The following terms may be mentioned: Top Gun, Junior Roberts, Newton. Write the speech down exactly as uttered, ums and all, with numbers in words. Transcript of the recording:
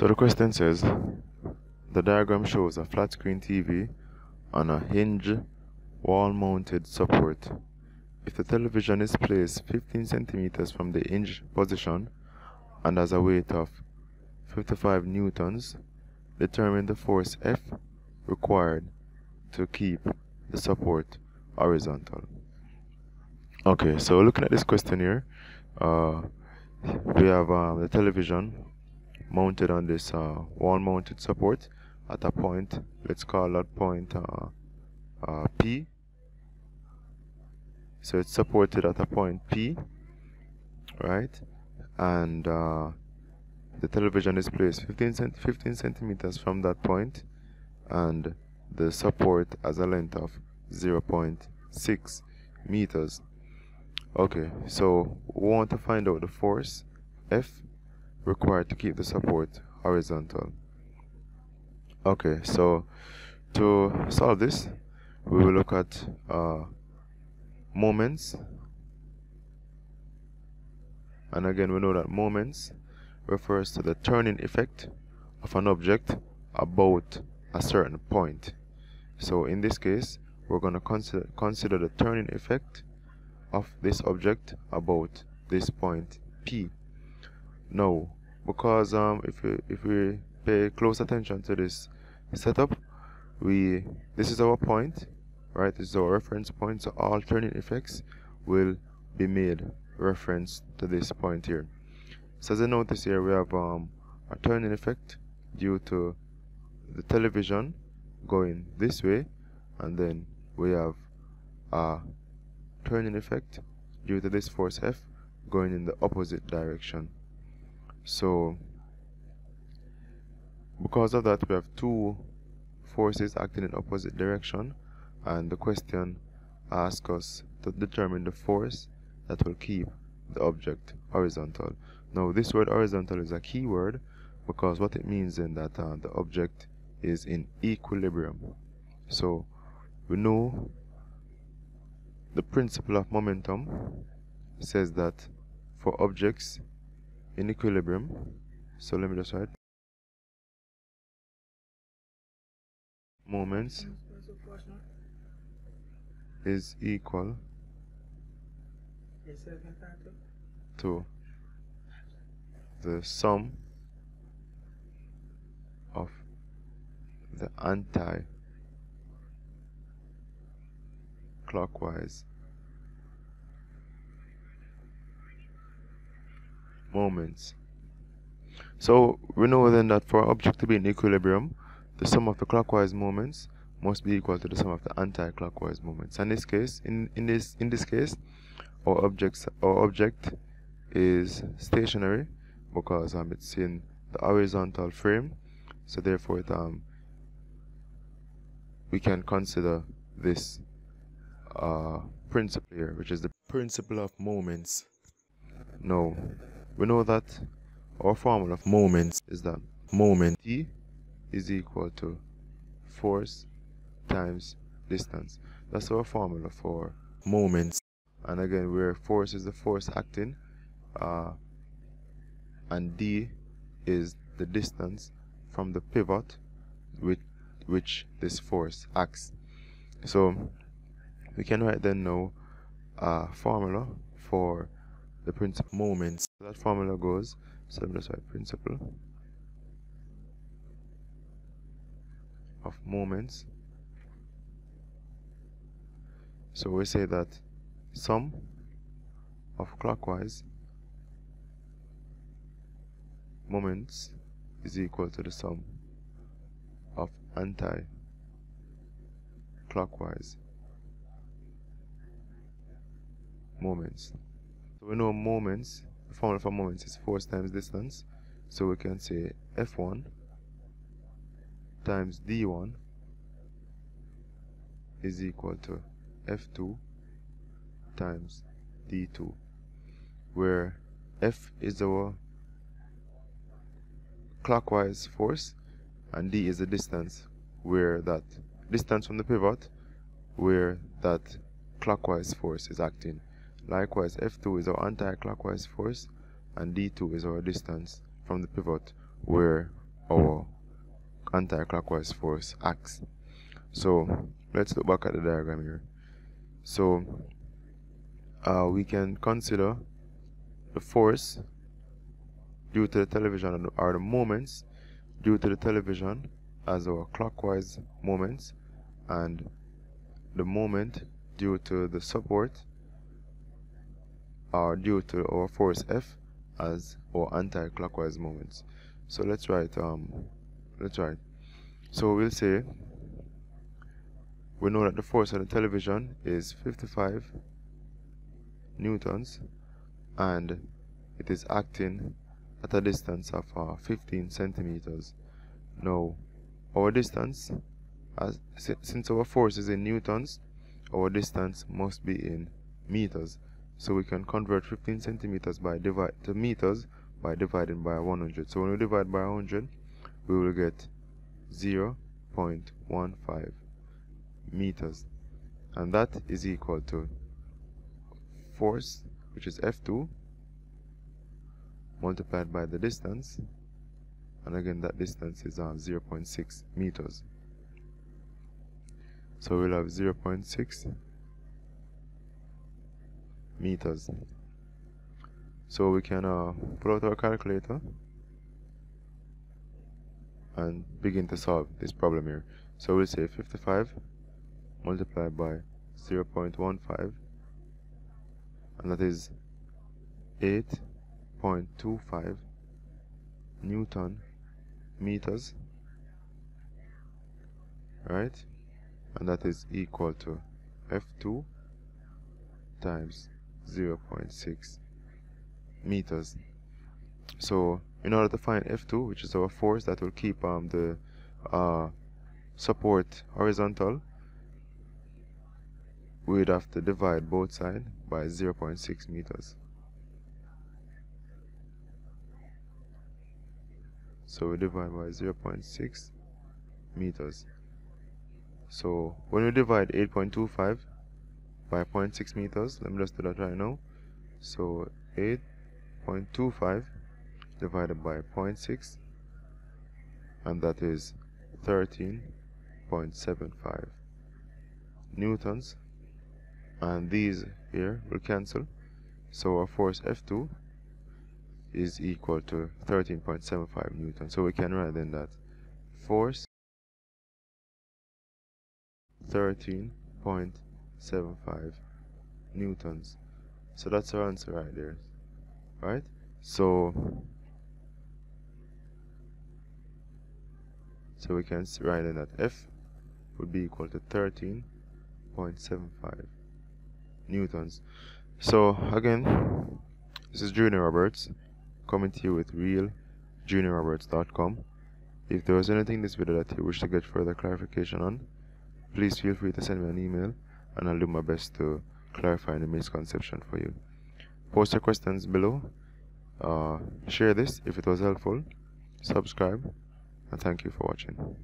So the question says, the diagram shows a flat screen T V on a hinge wall-mounted support. If the television is placed fifteen centimeters from the hinge position and has a weight of fifty-five newtons, determine the force F required to keep the support horizontal. Okay, so looking at this question here, uh, we have uh, the television mounted on this uh, wall-mounted support at a point, let's call that point uh, uh, P. So it's supported at a point P, right? And uh, the television is placed fifteen, cent fifteen centimeters from that point, and the support has a length of zero point six meters. Okay, so we want to find out the force F required to keep the support horizontal. Okay, so to solve this, we will look at uh, moments, and again we know that moments refers to the turning effect of an object about a certain point. So in this case, we're going to consider consider the turning effect of this object about this point P. Now, because um, if we, if we pay close attention to this setup, we this is our point, right? This is our reference point. So all turning effects will be made reference to this point here. So as you notice here, we have um, a turning effect due to the television going this way, and then we have a turning effect due to this force F going in the opposite direction. So because of that, we have two forces acting in opposite direction, and the question asks us to determine the force that will keep the object horizontal. Now, this word horizontal is a key word because what it means is that uh, the object is in equilibrium. So we know the principle of momentum says that for objects in equilibrium, so let me just write moments is equal to the sum of the anti-clockwise moments. So we know then that for an object to be in equilibrium, the sum of the clockwise moments must be equal to the sum of the anti-clockwise moments. In this case, in, in this in this case, our objects our object is stationary because um, it's in the horizontal frame. So therefore, it, um, we can consider this uh, principle here, which is the principle of moments. Now, we know that our formula of moments is that moment T is equal to force times distance. That's our formula for moments. And again, where force is the force acting, uh, and D is the distance from the pivot with which this force acts. So we can write then now a formula for the principle moments. So that formula goes, so let me just write principle of moments. So we say that sum of clockwise moments is equal to the sum of anti-clockwise moments. So we know moments, the formula for moments is force times distance, so we can say F one times D one is equal to F two times D two, where F is our clockwise force and D is the distance where that distance from the pivot where that clockwise force is acting. Likewise, F two is our anti-clockwise force and D two is our distance from the pivot where anti-clockwise force acts. So let's look back at the diagram here. So uh, we can consider the force due to the television, or the moments due to the television, as our clockwise moments, and the moment due to the support, or due to our force F, as our anti-clockwise moments. So let's write um let's write so we'll say we know that the force on the television is fifty-five newtons, and it is acting at a distance of uh, fifteen centimeters. Now our distance, as since our force is in newtons, our distance must be in meters. So we can convert fifteen centimeters by divide to meters by dividing by one hundred. So when we divide by one hundred, we will get zero point one five meters, and that is equal to force, which is F two, multiplied by the distance, and again that distance is uh, zero point six meters. So we'll have zero point six meters. So we can uh, pull out our calculator and begin to solve this problem here. So we'll say fifty-five multiplied by zero point one five, and that is eight point two five newton meters, right? And that is equal to F two times zero point six meters. So in order to find F two, which is our force that will keep um, the uh, support horizontal, we would have to divide both sides by zero point six meters. So we divide by zero point six meters. So when we divide eight point two five by zero point six meters, let me just do that right now. So eight point two five divided by zero point six, and that is thirteen point seven five newtons, and these here will cancel. So our force F two is equal to thirteen point seven five newtons. So we can write then that force thirteen point seven five newtons. So that's our answer right there, right? So so we can write in that F would be equal to thirteen point seven five newtons. So again, this is Junior Roberts coming to you with real junior roberts dot com. If there was anything in this video that you wish to get further clarification on, please feel free to send me an email, and I'll do my best to clarify any misconception for you. Post your questions below, uh, share this if it was helpful, subscribe, and thank you for watching.